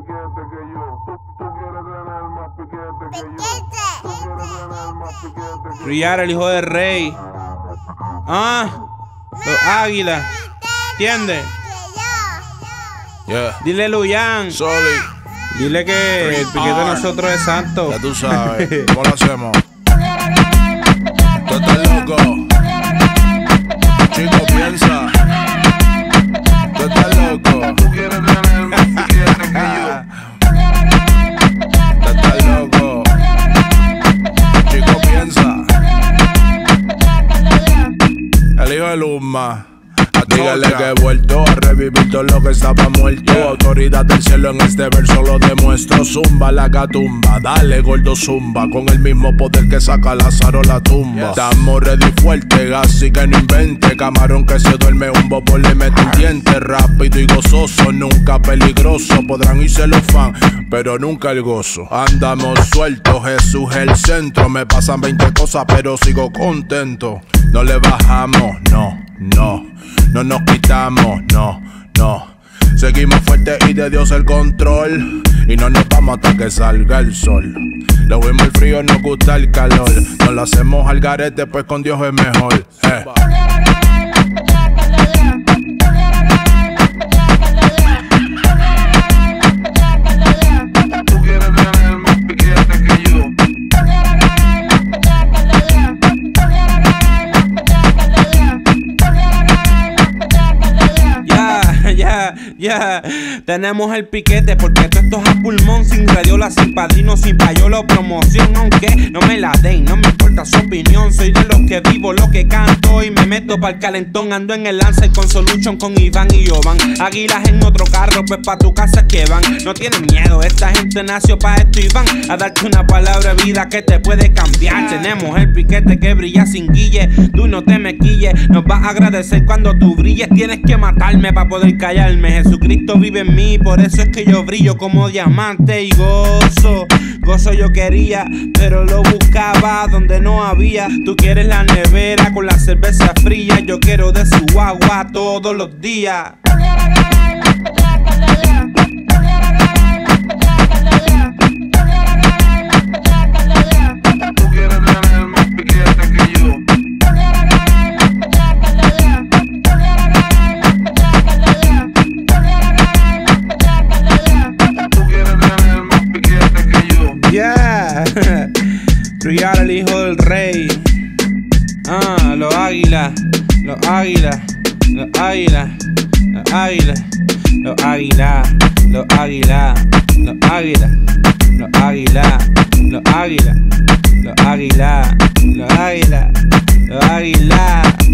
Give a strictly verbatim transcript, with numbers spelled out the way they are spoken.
piquete que yo. Tú, tú quieres tener más piquete que yo. Tú quieres tener más piquete que yo. Riara, el hijo del rey. Ah, los águilas. ¿Entiendes? Yeah. Dile Luyan. Soli. Dile que el piquete de nosotros es santo. Ya tú sabes. ¿Cómo lo hacemos? Tú estás loco. Chico, piensa. Tú estás loco. Tú quieres tener más piquete que yo. Tú estás loco. Chico, piensa. El hijo de Luma. Dígale que he vuelto a revivir todo lo que estaba muerto. Yeah. Autoridad del cielo en este verso lo demuestro. Zumba la catumba, dale gordo zumba. Con el mismo poder que saca Lázaro la tumba. Yes. Estamos ready fuerte, así que no invente. Camarón que se duerme un bobo le mete un diente. Rápido y gozoso, nunca peligroso. Podrán irse los fans, pero nunca el gozo. Andamos sueltos, Jesús el centro. Me pasan veinte cosas, pero sigo contento. No le bajamos, no, no. No nos quitamos, no, no. Seguimos fuertes y de Dios el control. Y no nos vamos hasta que salga el sol. Le huimos el frío, nos gusta el calor. Nos lo hacemos al garete, pues con Dios es mejor. Eh. Yeah. Tenemos el piquete porque todo esto es a pulmón. Sin radiola, sin padrino, sin payola o promoción. Aunque no me la den, no me importa su opinión. Soy de los que vivo, lo que canto y me meto pa'l calentón. Ando en el Lancer con Solution, con Iván y Jovan. Águilas en otro carro, pues pa' tu casa que van. No tienen miedo, esta gente nació pa' esto y van a darte una palabra de vida que te puede cambiar. Tenemos el piquete que brilla sin guille. Tú no te me quilles, nos vas a agradecer cuando tú brilles. Tienes que matarme pa' poder callarme. Jesucristo vive en mí, por eso es que yo brillo como diamante y gozo. Gozo yo quería, pero lo buscaba donde no había. Tú quieres la nevera con la cerveza fría. Yo quiero de su agua todos los días. Riara, el hijo del rey. Ah, los águilas, los águilas, los águilas, los águilas, los águilas, los águilas, los águilas, los águilas, los águilas, los águilas, los águilas, los águilas.